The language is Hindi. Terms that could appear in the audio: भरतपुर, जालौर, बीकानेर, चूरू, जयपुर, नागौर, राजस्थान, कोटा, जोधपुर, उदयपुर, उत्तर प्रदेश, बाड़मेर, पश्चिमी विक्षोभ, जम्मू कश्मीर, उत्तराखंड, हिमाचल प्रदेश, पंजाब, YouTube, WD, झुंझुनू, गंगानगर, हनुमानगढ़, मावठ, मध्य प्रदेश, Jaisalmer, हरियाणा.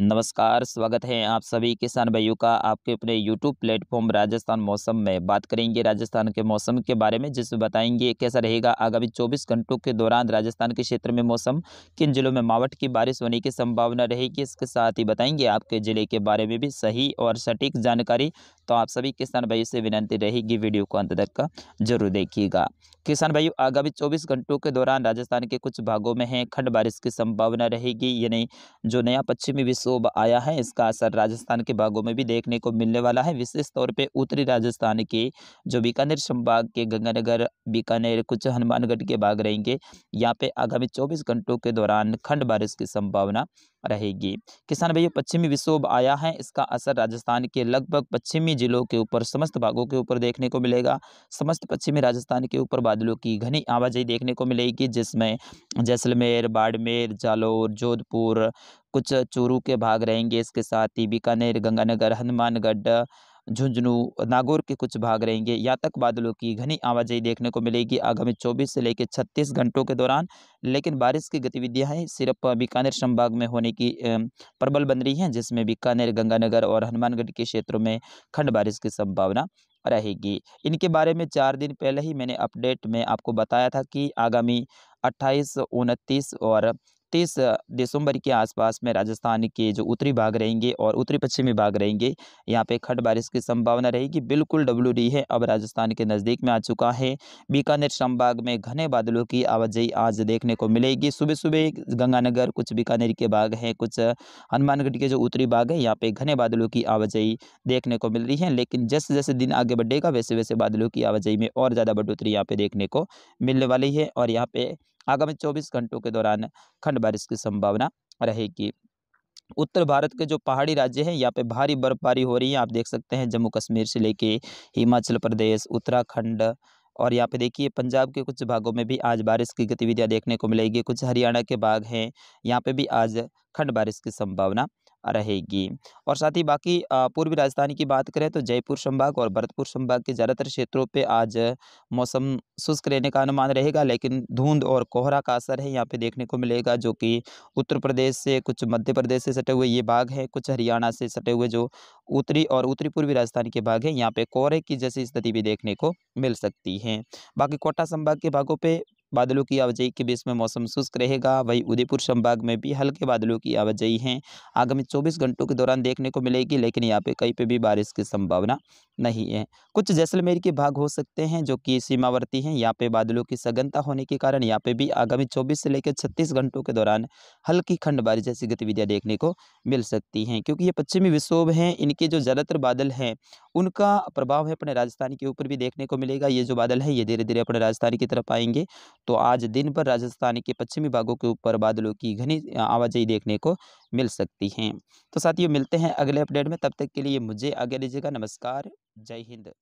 नमस्कार, स्वागत है आप सभी किसान भाइयों का आपके अपने YouTube प्लेटफॉर्म राजस्थान मौसम में। बात करेंगे राजस्थान के मौसम के बारे में, जिसमें बताएंगे कैसा रहेगा आगामी 24 घंटों के दौरान राजस्थान के क्षेत्र में मौसम, किन जिलों में मावठ की बारिश होने की संभावना रहेगी। इसके साथ ही बताएंगे आपके ज़िले के बारे में भी सही और सटीक जानकारी। तो आप सभी किसान भाइयों से विनती रहेगी, वीडियो को अंत तक जरूर देखिएगा। किसान भाइयों, आगामी 24 घंटों के दौरान राजस्थान के कुछ भागों में है खंड बारिश की संभावना रहेगी। यानी जो नया पश्चिमी विक्षोभ आया है, इसका असर राजस्थान के भागों में भी देखने को मिलने वाला है। विशेष तौर पे उत्तरी राजस्थान के जो बीकानेर संभाग के गंगानगर, बीकानेर, कुछ हनुमानगढ़ के भाग रहेंगे, यहाँ पे आगामी 24 घंटों के दौरान खंड बारिश की संभावना रहेगी। किसान भाइयों, पश्चिमी विक्षोभ आया है, इसका असर राजस्थान के लगभग पश्चिमी जिलों के ऊपर, समस्त भागों के ऊपर देखने को मिलेगा। समस्त पश्चिमी राजस्थान के ऊपर बादलों की घनी आवाजाही देखने को मिलेगी, जिसमें जैसलमेर, बाड़मेर, जालौर, जोधपुर, कुछ चूरू के भाग रहेंगे। इसके साथ ही बीकानेर, गंगानगर, हनुमानगढ़, झुंझुनू, नागौर के कुछ भाग रहेंगे। यहाँ तक बादलों की घनी आवाजाही देखने को मिलेगी आगामी 24 से लेकर 36 घंटों के दौरान। लेकिन बारिश की गतिविधियाँ हैं सिर्फ बीकानेर संभाग में होने की प्रबल बन रही हैं, जिसमें बीकानेर, गंगानगर और हनुमानगढ़ के क्षेत्रों में खंड बारिश की संभावना रहेगी। इनके बारे में 4 दिन पहले ही मैंने अपडेट में आपको बताया था कि आगामी 28, 29 और 30 दिसंबर के आसपास में राजस्थान के जो उत्तरी भाग रहेंगे और उत्तरी पश्चिमी भाग रहेंगे, यहाँ पे खंड बारिश की संभावना रहेगी। बिल्कुल WD है अब राजस्थान के नज़दीक में आ चुका है। बीकानेर संभाग में घने बादलों की आवाजाही आज देखने को मिलेगी। सुबह सुबह गंगानगर, कुछ बीकानेर के भाग हैं, कुछ हनुमानगढ़ के जो उत्तरी भाग है, यहाँ पे घने बादलों की आवाजाही देखने को मिल रही है। लेकिन जैसे जैसे दिन आगे बढ़ेगा, वैसे वैसे बादलों की आवाजाही में और ज़्यादा बढ़ोतरी यहाँ पे देखने को मिलने वाली है। और यहाँ पे आगामी 24 घंटों के दौरान खंड बारिश की संभावना रहेगी। उत्तर भारत के जो पहाड़ी राज्य हैं, यहाँ पे भारी बर्फबारी हो रही है। आप देख सकते हैं जम्मू कश्मीर से लेके हिमाचल प्रदेश, उत्तराखंड और यहाँ पे देखिए पंजाब के कुछ भागों में भी आज बारिश की गतिविधियाँ देखने को मिलेगी। कुछ हरियाणा के भाग हैं, यहाँ पे भी आज खंड बारिश की संभावना रहेगी। और साथ ही बाकी पूर्वी राजस्थान की बात करें तो जयपुर संभाग और भरतपुर संभाग के ज़्यादातर क्षेत्रों पे आज मौसम शुष्क रहने का अनुमान रहेगा। लेकिन धुंध और कोहरा का असर है यहाँ पे देखने को मिलेगा, जो कि उत्तर प्रदेश से, कुछ मध्य प्रदेश से सटे हुए ये भाग हैं, कुछ हरियाणा से सटे हुए जो उत्तरी और उत्तरी पूर्वी राजस्थान के भाग हैं, यहाँ पे कोहरे की जैसी स्थिति भी देखने को मिल सकती है। बाकी कोटा संभाग के भागों पर बादलों की आवाजाही के बीच में मौसम शुष्क रहेगा। वहीं उदयपुर संभाग में भी हल्के बादलों की आवाजाही है आगामी 24 घंटों के दौरान देखने को मिलेगी। लेकिन यहाँ पे कहीं पे भी बारिश की संभावना नहीं है। कुछ जैसलमेर के भाग हो सकते हैं जो कि सीमावर्ती हैं, यहाँ पे बादलों की सघनता होने के कारण यहाँ पे भी आगामी 24 से लेकर 36 घंटों के दौरान हल्की खंड बारिश जैसी गतिविधियाँ देखने को मिल सकती हैं। क्योंकि ये पश्चिमी विक्षोभ हैं, इनके जो ज़्यादातर बादल हैं उनका प्रभाव है अपने राजस्थान के ऊपर भी देखने को मिलेगा। ये जो बादल है ये धीरे धीरे अपने राजस्थान की तरफ आएंगे। तो आज दिन भर राजस्थान के पश्चिमी भागों के ऊपर बादलों की घनी आवाजाही देखने को मिल सकती हैं। तो साथियों, मिलते हैं अगले अपडेट में, तब तक के लिए मुझे आगे लीजिएगा। नमस्कार, जय हिंद।